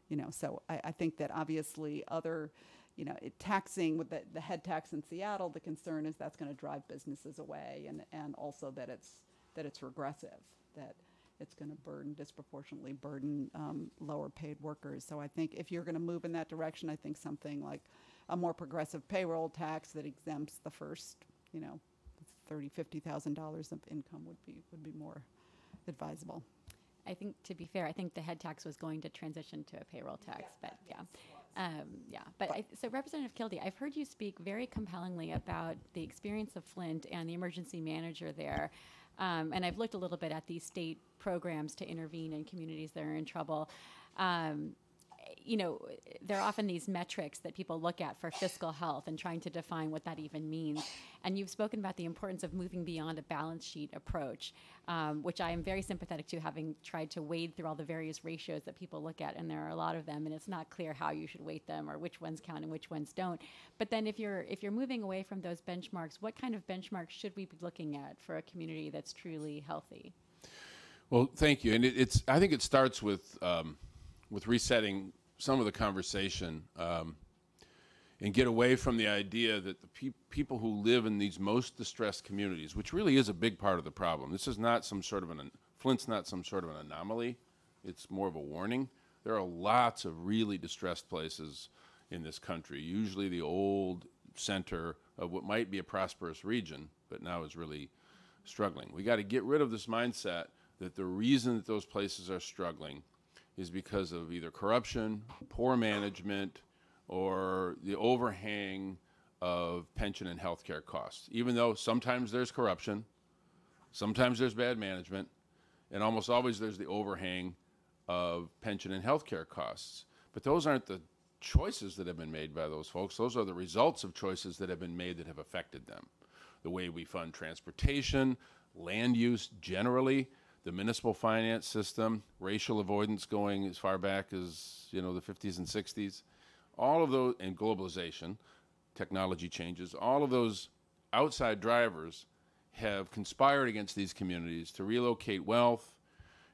you know, so I think that obviously other, you know, taxing with the head tax in Seattle, the concern is that's going to drive businesses away, and also that it's regressive, that it's going to disproportionately burden lower paid workers. So I think if you're going to move in that direction, I think something like a more progressive payroll tax that exempts the first, you know, $30,000 to $50,000 of income would be more advisable. I think, to be fair, I think the head tax was going to transition to a payroll tax, So Representative Kildee, I've heard you speak very compellingly about the experience of Flint and the emergency manager there. And I've looked a little bit at these state programs to intervene in communities that are in trouble. You know, there are often these metrics that people look at for fiscal health and trying to define what that even means. And you've spoken about the importance of moving beyond a balance sheet approach, which I am very sympathetic to, having tried to wade through all the various ratios that people look at, and there are a lot of them, and it's not clear how you should weight them or which ones count and which ones don't. But then if you're moving away from those benchmarks, what kind of benchmarks should we be looking at for a community that's truly healthy? Well, thank you. And I think it starts with resetting some of the conversation and get away from the idea that the people who live in these most distressed communities, which really is a big part of the problem. This is not some sort of Flint's not some sort of an anomaly. It's more of a warning. There are lots of really distressed places in this country, usually the old center of what might be a prosperous region, but now is really struggling. We got to get rid of this mindset that the reason that those places are struggling is because of either corruption, poor management, or the overhang of pension and health care costs, even though sometimes there's corruption, sometimes there's bad management, and almost always there's the overhang of pension and health care costs. But those aren't the choices that have been made by those folks. Those are the results of choices that have been made that have affected them. The way we fund transportation, land use generally, the municipal finance system, racial avoidance going as far back as, you know, the 50s and 60s, all of those, and globalization, technology changes, all of those outside drivers have conspired against these communities to relocate wealth,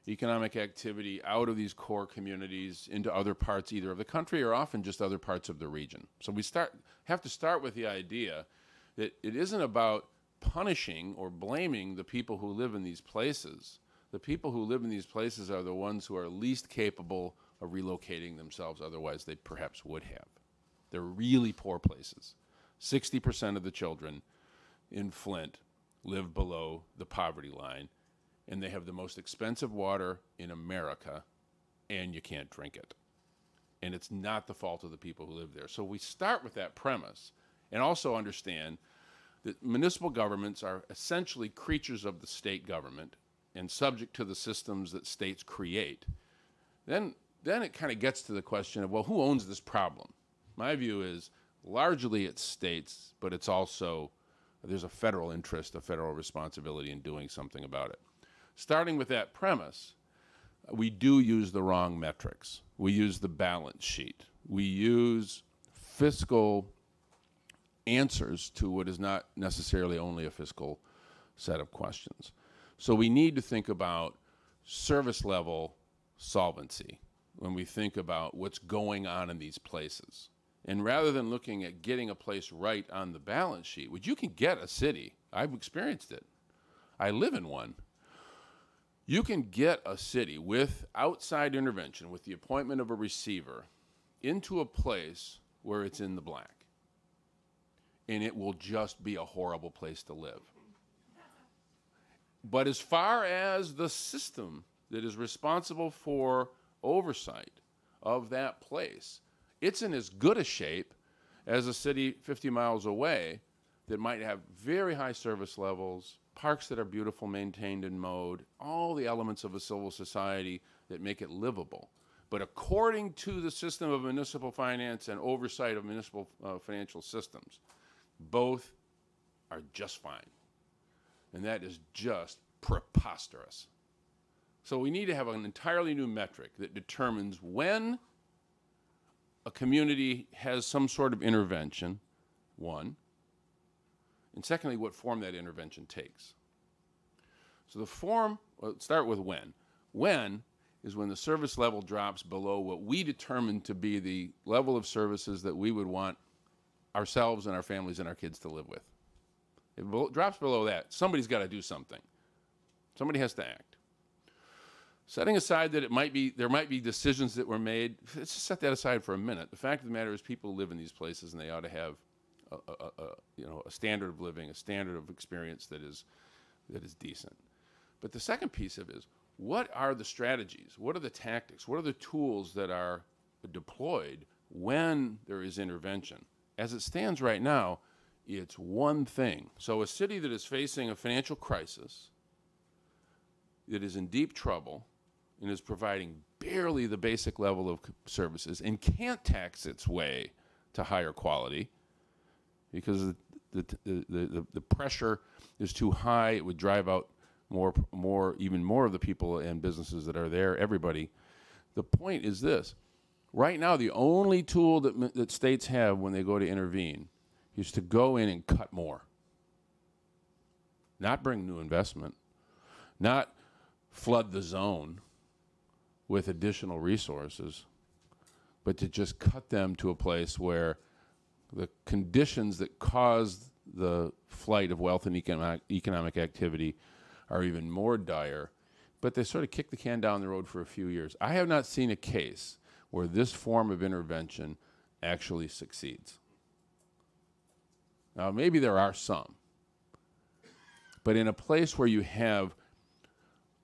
economic activity out of these core communities into other parts either of the country or often just other parts of the region. So we have to start with the idea that it isn't about punishing or blaming the people who live in these places. The people who live in these places are the ones who are least capable of relocating themselves, otherwise they perhaps would have. They're really poor places. 60% of the children in Flint live below the poverty line, and they have the most expensive water in America, and you can't drink it. And it's not the fault of the people who live there. So we start with that premise and also understand that municipal governments are essentially creatures of the state government and subject to the systems that states create. Then it kind of gets to the question of, well, who owns this problem? My view is largely it's states, but it's also there's a federal interest, a federal responsibility in doing something about it. Starting with that premise, we do use the wrong metrics. We use the balance sheet. We use fiscal answers to what is not necessarily only a fiscal set of questions. So we need to think about service level solvency when we think about what's going on in these places. And rather than looking at getting a place right on the balance sheet, which you can get a city, I've experienced it, I live in one. You can get a city with outside intervention, with the appointment of a receiver, into a place where it's in the black. And it will just be a horrible place to live. But as far as the system that is responsible for oversight of that place, it's in as good a shape as a city 50 miles away that might have very high service levels, parks that are beautiful, maintained and mowed, all the elements of a civil society that make it livable. But according to the system of municipal finance and oversight of municipal financial systems, both are just fine. And that is just preposterous. So we need to have an entirely new metric that determines when a community has some sort of intervention, one, and secondly, what form that intervention takes. So the form, well, start with when. When is when the service level drops below what we determine to be the level of services that we would want ourselves and our families and our kids to live with. If it drops below that, somebody's got to do something. Somebody has to act. Setting aside that there might be decisions that were made, let's just set that aside for a minute. The fact of the matter is people live in these places and they ought to have a standard of living, a standard of experience that is decent. But the second piece of it is, what are the strategies? What are the tactics? What are the tools that are deployed when there is intervention? As it stands right now, it's one thing. So a city that is facing a financial crisis, that is in deep trouble, and is providing barely the basic level of services and can't tax its way to higher quality because the pressure is too high. It would drive out even more of the people and businesses that are there, everybody. The point is this. Right now, the only tool that states have when they go to intervene is to go in and cut more. Not bring new investment. Not flood the zone with additional resources, but to just cut them to a place where the conditions that caused the flight of wealth and economic activity are even more dire, but they sort of kick the can down the road for a few years. I have not seen a case where this form of intervention actually succeeds. Now, maybe there are some, but in a place where you have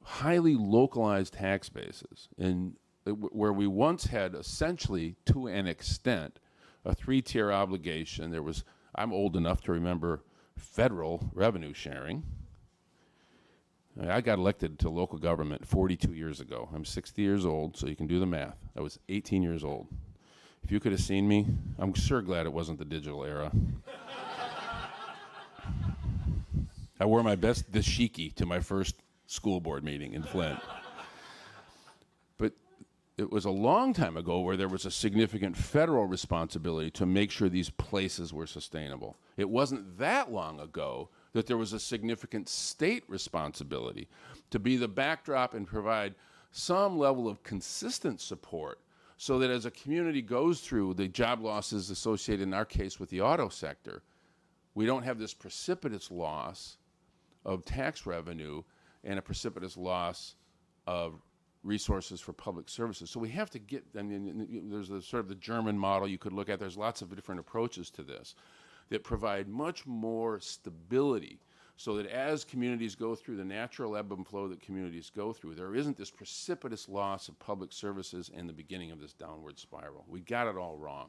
highly localized tax bases, and where we once had essentially, to an extent, a three-tier obligation, there was I'm old enough to remember federal revenue sharing. I got elected to local government 42 years ago. I'm 60 years old, so you can do the math. I was 18 years old. If you could have seen me, I'm sure glad it wasn't the digital era. I wore my best dashiki to my first school board meeting in Flint. But it was a long time ago where there was a significant federal responsibility to make sure these places were sustainable. It wasn't that long ago that there was a significant state responsibility to be the backdrop and provide some level of consistent support so that as a community goes through the job losses associated, in our case, with the auto sector, we don't have this precipitous loss of tax revenue and a precipitous loss of resources for public services. So we have to get, I mean, there's the, sort of the German model you could look at. There's lots of different approaches to this that provide much more stability so that as communities go through the natural ebb and flow that communities go through, there isn't this precipitous loss of public services and the beginning of this downward spiral. We got it all wrong.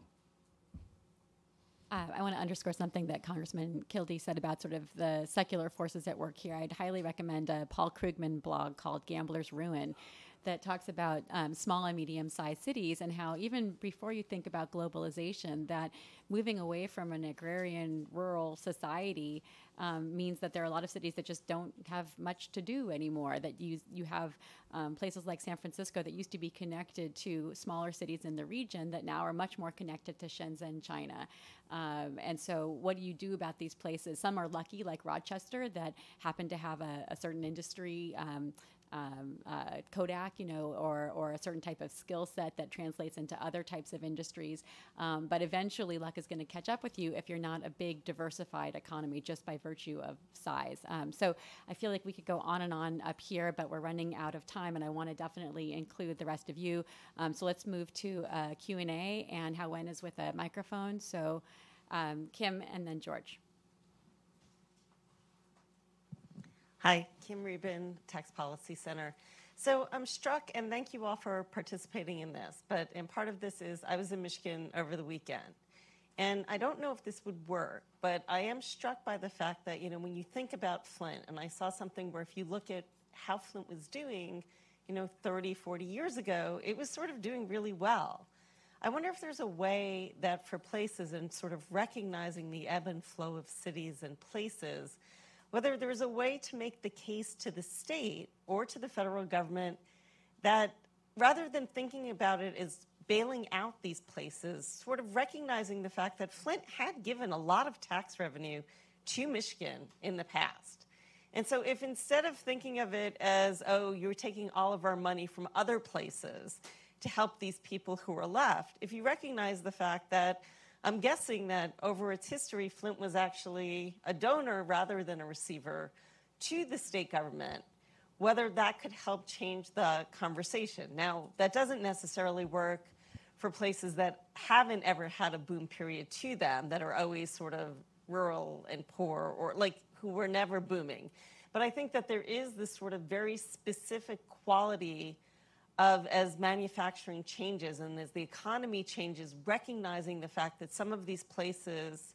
I want to underscore something that Congressman Kildee said about sort of the secular forces at work here. I'd highly recommend a Paul Krugman blog called Gambler's Ruin that talks about small and medium-sized cities and how even before you think about globalization, that moving away from an agrarian rural society means that there are a lot of cities that just don't have much to do anymore, that you have places like San Francisco that used to be connected to smaller cities in the region that now are much more connected to Shenzhen, China. And so what do you do about these places? Some are lucky, like Rochester, that happen to have a certain industry, Kodak, you know, or a certain type of skill set that translates into other types of industries. But eventually luck is going to catch up with you if you're not a big diversified economy just by virtue of size. So I feel like we could go on and on up here, but we're running out of time, and I want to definitely include the rest of you. So let's move to Q&A, and Howen is with a microphone. So Kim and then George. Hi, Kim Rubin, Tax Policy Center. So I'm struck, and thank you all for participating in this, but and part of this is I was in Michigan over the weekend, and I don't know if this would work, but I am struck by the fact that, you know, when you think about Flint, and I saw something where if you look at how Flint was doing, you know, 30, 40 years ago, it was sort of doing really well. I wonder if there's a way that for places and sort of recognizing the ebb and flow of cities and places, whether there's a way to make the case to the state or to the federal government that rather than thinking about it as bailing out these places, sort of recognizing the fact that Flint had given a lot of tax revenue to Michigan in the past. And so if instead of thinking of it as, oh, you're taking all of our money from other places to help these people who are left, if you recognize the fact that I'm guessing that over its history, Flint was actually a donor rather than a receiver to the state government, whether that could help change the conversation. Now, that doesn't necessarily work for places that haven't ever had a boom period to them, that are always sort of rural and poor, or like who were never booming. But I think that there is this sort of very specific quality of as manufacturing changes and as the economy changes, recognizing the fact that some of these places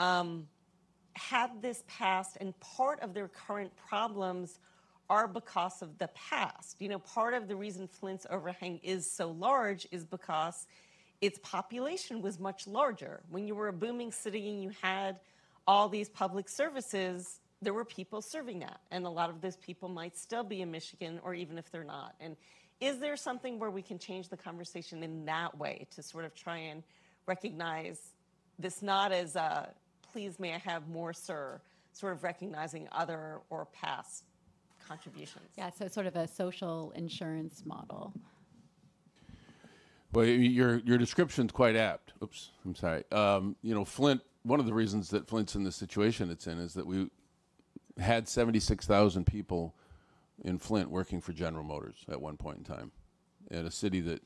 had this past, and part of their current problems are because of the past. You know, part of the reason Flint's overhang is so large is because its population was much larger. When you were a booming city and you had all these public services, there were people serving that. And a lot of those people might still be in Michigan, or even if they're not. And is there something where we can change the conversation in that way to sort of try and recognize this not as a, please may I have more, sir, sort of recognizing other or past contributions? Yeah, so sort of a social insurance model. Well, your description's quite apt. Oops, I'm sorry. You know, Flint, one of the reasons that Flint's in the situation it's in is that we had 76,000 people in Flint working for General Motors at one point in time, in a city that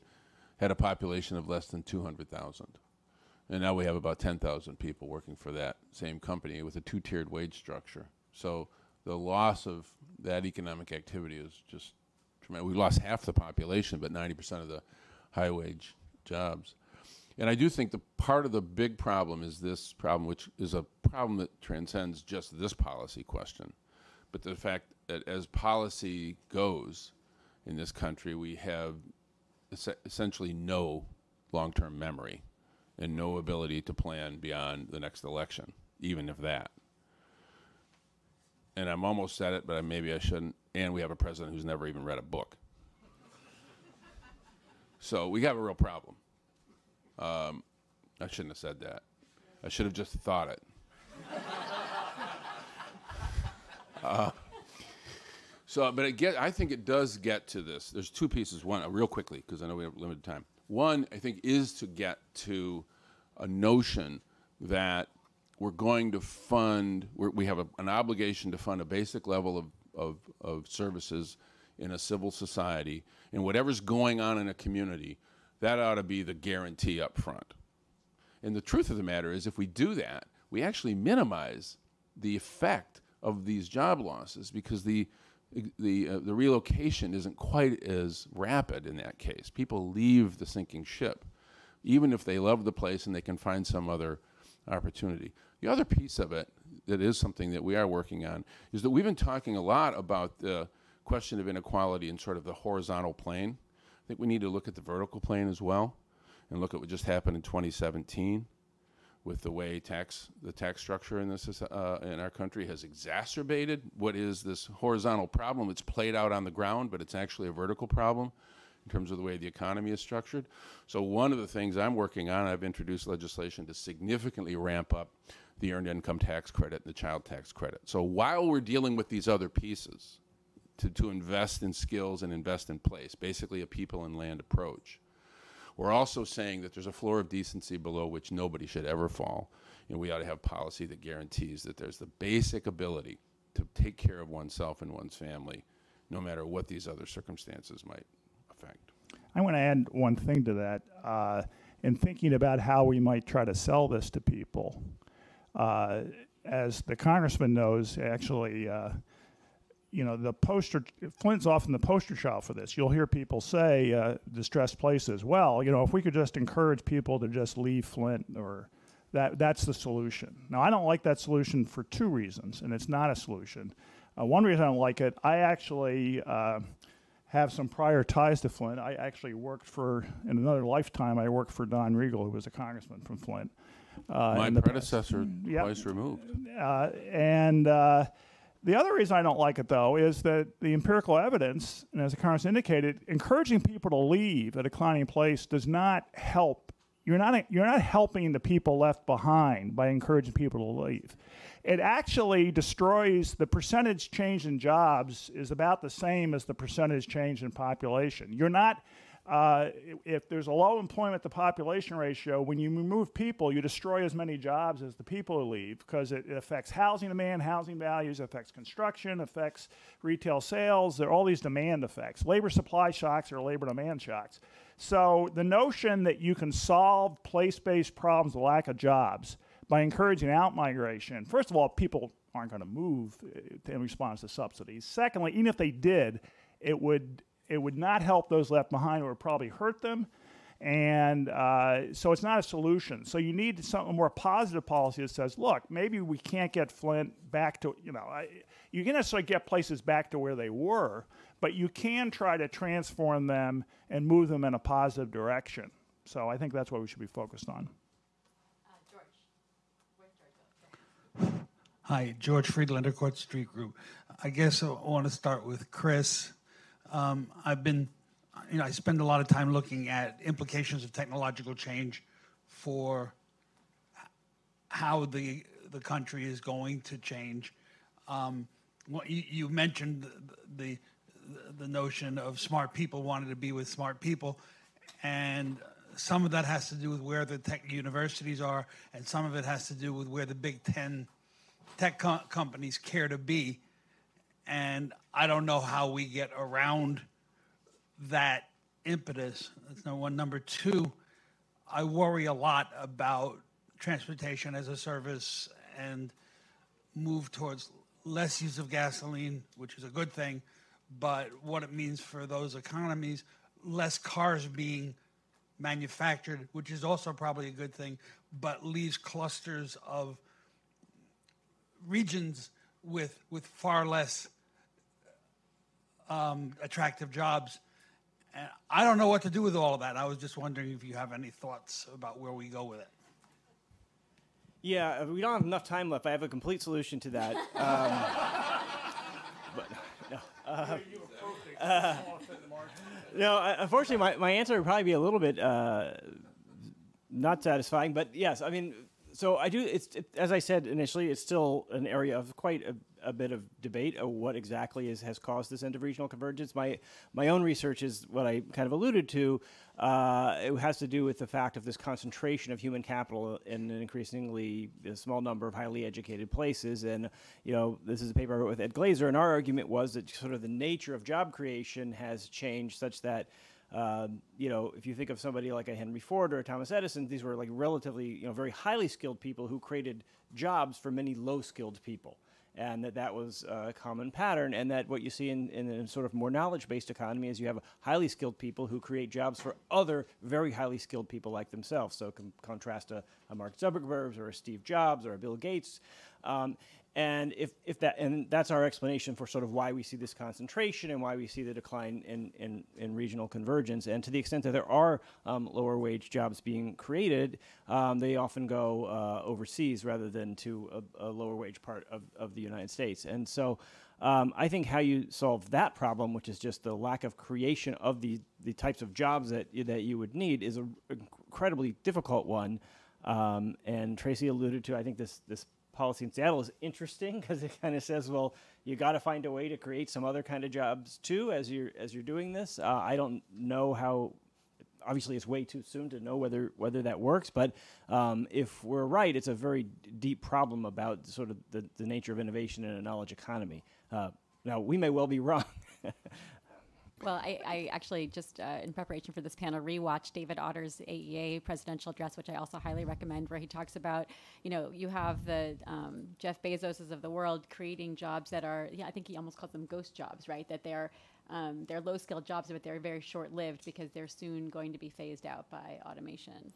had a population of less than 200,000. And now we have about 10,000 people working for that same company with a two-tiered wage structure. So the loss of that economic activity is just tremendous. We lost half the population, but 90% of the high-wage jobs. And I do think the part of the big problem is this problem, which is a problem that transcends just this policy question, but the fact that as policy goes in this country, we have essentially no long-term memory and no ability to plan beyond the next election, even if that. And I'm almost at it, but maybe I shouldn't. And we have a president who's never even read a book. So we have a real problem. I shouldn't have said that. I should have just thought it. But I think it does get to this. There's two pieces. One, real quickly, because I know we have limited time. One, I think, is to get to a notion that we're going to fund, we have an obligation to fund a basic level of services in a civil society. And whatever's going on in a community, that ought to be the guarantee up front. And the truth of the matter is, if we do that, we actually minimize the effect of these job losses, because the relocation isn't quite as rapid in that case. People leave the sinking ship, even if they love the place and they can find some other opportunity. The other piece of it that is something that we are working on is that we've been talking a lot about the question of inequality in sort of the horizontal plane. I think we need to look at the vertical plane as well, and look at what just happened in 2017 with the way the tax structure in this in our country has exacerbated what is this horizontal problem. It's played out on the ground, but it's actually a vertical problem in terms of the way the economy is structured. So one of the things I'm working on, I've introduced legislation to significantly ramp up the earned income tax credit and the child tax credit. So while we're dealing with these other pieces, to invest in skills and invest in place, basically a people and land approach. We're also saying that there's a floor of decency below which nobody should ever fall, and we ought to have policy that guarantees that there's the basic ability to take care of oneself and one's family, no matter what these other circumstances might affect. I want to add one thing to that. In thinking about how we might try to sell this to people, as the congressman knows, actually, you know, Flint's often the poster child for this. You'll hear people say, distressed places, well, you know, if we could just encourage people to just leave Flint, or that's the solution. Now, I don't like that solution for two reasons, and it's not a solution. One reason I don't like it, I actually have some prior ties to Flint. I actually worked for, in another lifetime, I worked for Don Riegel, who was a congressman from Flint. My predecessor, twice removed. The other reason I don't like it, though, is that the empirical evidence, and as the Congress indicated, encouraging people to leave a declining place does not help. You're not helping the people left behind by encouraging people to leave. It actually destroys the percentage change in jobs is about the same as the percentage change in population. You're not, if there's a low employment to population ratio, when you remove people, you destroy as many jobs as the people who leave, because it affects housing demand, housing values, affects construction, affects retail sales. There are all these demand effects. Labor supply shocks or labor demand shocks. So the notion that you can solve place-based problems, the lack of jobs, by encouraging out-migration, first of all, people aren't going to move in response to subsidies. Secondly, even if they did, it would not help those left behind. It would probably hurt them. And so it's not a solution. So you need something more positive policy that says, look, maybe we can't get Flint back to, you know, you can necessarily get places back to where they were, but you can try to transform them and move them in a positive direction. So I think that's what we should be focused on. George. Where's George? Go. Hi, George Friedlander, Court Street Group. I guess I want to start with Chris. I spend a lot of time looking at implications of technological change for how the country is going to change. You mentioned the notion of smart people wanting to be with smart people, and some of that has to do with where the tech universities are, and some of it has to do with where the Big Ten tech companies care to be. And I don't know how we get around that impetus. That's number one. Number two, I worry a lot about transportation as a service and move towards less use of gasoline, which is a good thing, but what it means for those economies, less cars being manufactured, which is also probably a good thing, but leaves clusters of regions with far less attractive jobs. And I don't know what to do with all of that. I was just wondering if you have any thoughts about where we go with it. Yeah, we don't have enough time left. I have a complete solution to that. But, no. No, unfortunately, my answer would probably be a little bit not satisfying. But yes, I mean, so I do. As I said initially, it's still an area of quite a bit of debate of what exactly has caused this interregional convergence. My own research is what I kind of alluded to. It has to do with the fact of this concentration of human capital in an increasingly small number of highly educated places. And you know, this is a paper I wrote with Ed Glazer, and our argument was that sort of the nature of job creation has changed such that. You know, if you think of somebody like a Henry Ford or a Thomas Edison, these were like relatively, you know, very highly skilled people who created jobs for many low-skilled people, and that was a common pattern, and that what you see in a sort of more knowledge-based economy is you have highly skilled people who create jobs for other very highly skilled people like themselves. So contrast a Mark Zuckerberg or a Steve Jobs or a Bill Gates. And that's our explanation for sort of why we see this concentration and why we see the decline in regional convergence. And to the extent that there are lower wage jobs being created, they often go overseas rather than to a lower wage part of the United States. And so I think how you solve that problem, which is just the lack of creation of the types of jobs that you would need, is an incredibly difficult one. And Tracy alluded to, I think, this policy in Seattle is interesting because it kind of says, well, you got to find a way to create some other kind of jobs too as you're doing this. I don't know how. Obviously, it's way too soon to know whether that works. But if we're right, it's a very deep problem about sort of the nature of innovation in a knowledge economy. Now, we may well be wrong. Well, I actually just, in preparation for this panel, rewatched David Otter's AEA presidential address, which I also highly recommend, where he talks about, you know, you have the Jeff Bezoses of the world creating jobs that are, yeah, I think he almost called them ghost jobs, right? That they're low-skilled jobs, but they're very short-lived because they're soon going to be phased out by automation.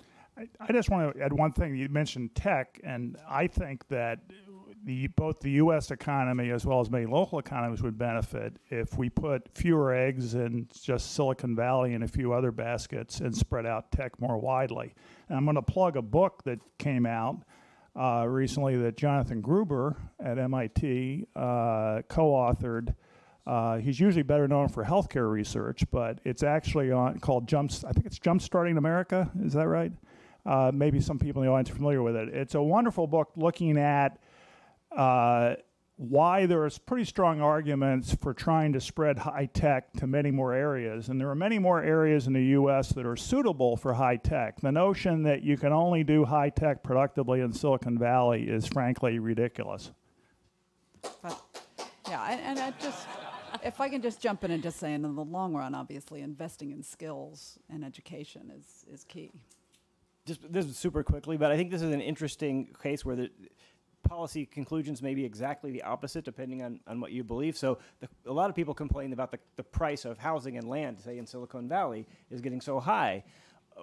I just want to add one thing. You mentioned tech, and I think that both the U.S. economy as well as many local economies would benefit if we put fewer eggs in just Silicon Valley and a few other baskets and spread out tech more widely. And I'm going to plug a book that came out recently that Jonathan Gruber at MIT co-authored. He's usually better known for healthcare research, but it's actually called Jumpstarting America. Is that right? Maybe some people in the audience are familiar with it. It's a wonderful book looking at why there is pretty strong arguments for trying to spread high tech to many more areas. And there are many more areas in the U.S. that are suitable for high tech. The notion that you can only do high tech productively in Silicon Valley is frankly ridiculous. But, yeah, and I just... If I can just jump in and just say, in the long run, obviously, investing in skills and education is key. Just this is super quickly, but I think this is an interesting case where the policy conclusions may be exactly the opposite, depending on what you believe. So a lot of people complain about the price of housing and land, say, in Silicon Valley, is getting so high.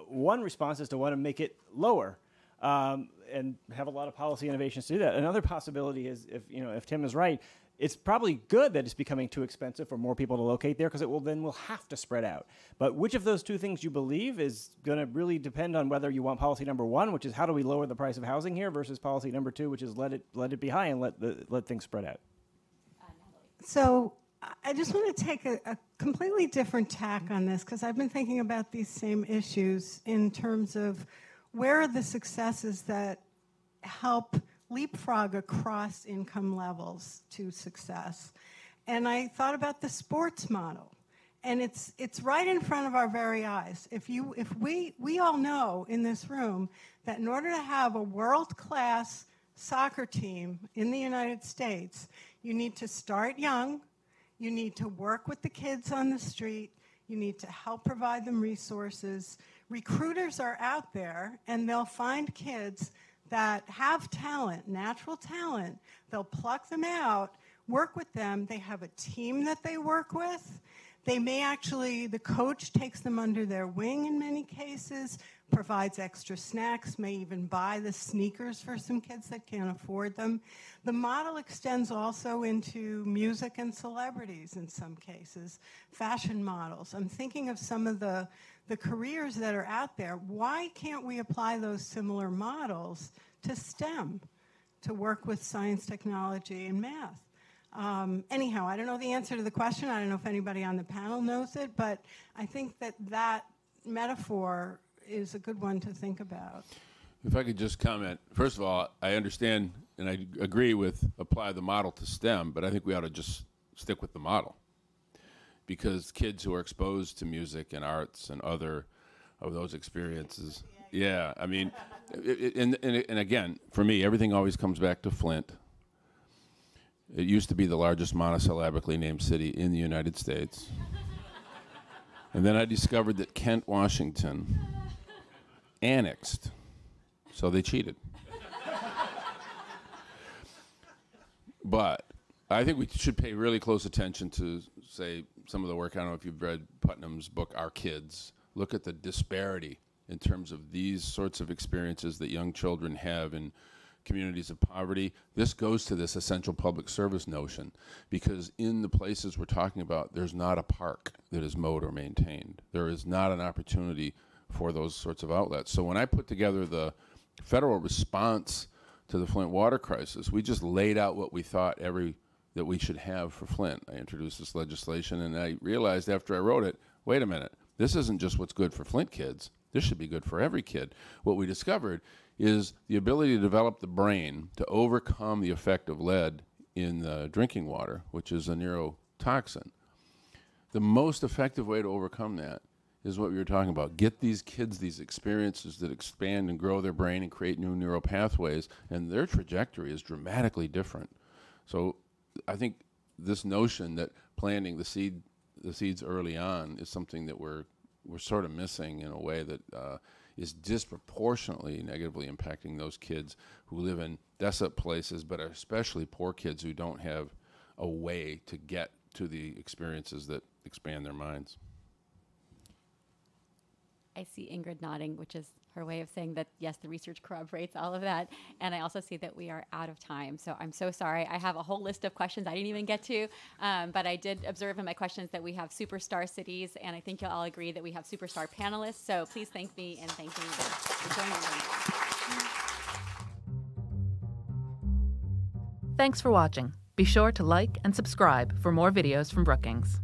One response is to want to make it lower. And have a lot of policy innovations to do that. Another possibility is, if Tim is right, it's probably good that it's becoming too expensive for more people to locate there because it will then will have to spread out. But which of those two things you believe is going to really depend on whether you want policy number one, which is how do we lower the price of housing here, versus policy number two, which is let it be high and let things spread out. So I just want to take a completely different tack on this because I've been thinking about these same issues in terms of where are the successes that help leapfrog across income levels to success. And I thought about the sports model. And it's right in front of our very eyes. If we all know in this room that in order to have a world-class soccer team in the United States, you need to start young, you need to work with the kids on the street, you need to help provide them resources. Recruiters are out there, and they'll find kids that have talent, natural talent. They'll pluck them out, work with them. They have a team that they work with. They may actually, the coach takes them under their wing in many cases, provides extra snacks, may even buy the sneakers for some kids that can't afford them. The model extends also into music and celebrities in some cases, fashion models. I'm thinking of some of the careers that are out there. Why can't we apply those similar models to STEM, to work with science, technology, and math? Anyhow, I don't know the answer to the question. I don't know if anybody on the panel knows it, but I think that that metaphor is a good one to think about. If I could just comment. First of all, I understand and I agree with apply the model to STEM, but I think we ought to just stick with the model, because kids who are exposed to music and arts and other of those experiences, yeah, I mean, and again, for me, everything always comes back to Flint. It used to be the largest monosyllabically named city in the United States. And then I discovered that Kent, Washington, annexed. So they cheated. But I think we should pay really close attention to, say, some of the work. I don't know if you've read Putnam's book, Our Kids. Look at the disparity in terms of these sorts of experiences that young children have in communities of poverty. This goes to this essential public service notion, because in the places we're talking about, there's not a park that is mowed or maintained. There is not an opportunity for those sorts of outlets. So when I put together the federal response to the Flint water crisis, we just laid out what we thought that we should have for Flint. I introduced this legislation, and I realized after I wrote it, wait a minute, this isn't just what's good for Flint kids. This should be good for every kid. What we discovered is the ability to develop the brain to overcome the effect of lead in the drinking water, which is a neurotoxin. The most effective way to overcome that is what we were talking about. Get these kids these experiences that expand and grow their brain and create new neural pathways, and their trajectory is dramatically different. So I think this notion that planting the seeds early on is something that we're sort of missing in a way that is disproportionately negatively impacting those kids who live in desolate places, but are especially poor kids who don't have a way to get to the experiences that expand their minds. I see Ingrid nodding, which is her way of saying that, yes, the research corroborates all of that. And I also see that we are out of time. So I'm so sorry. I have a whole list of questions I didn't even get to. But I did observe in my questions that we have superstar cities. And I think you'll all agree that we have superstar panelists. So please thank me and thank you for joining me. Thanks for watching. Be sure to like and subscribe for more videos from Brookings.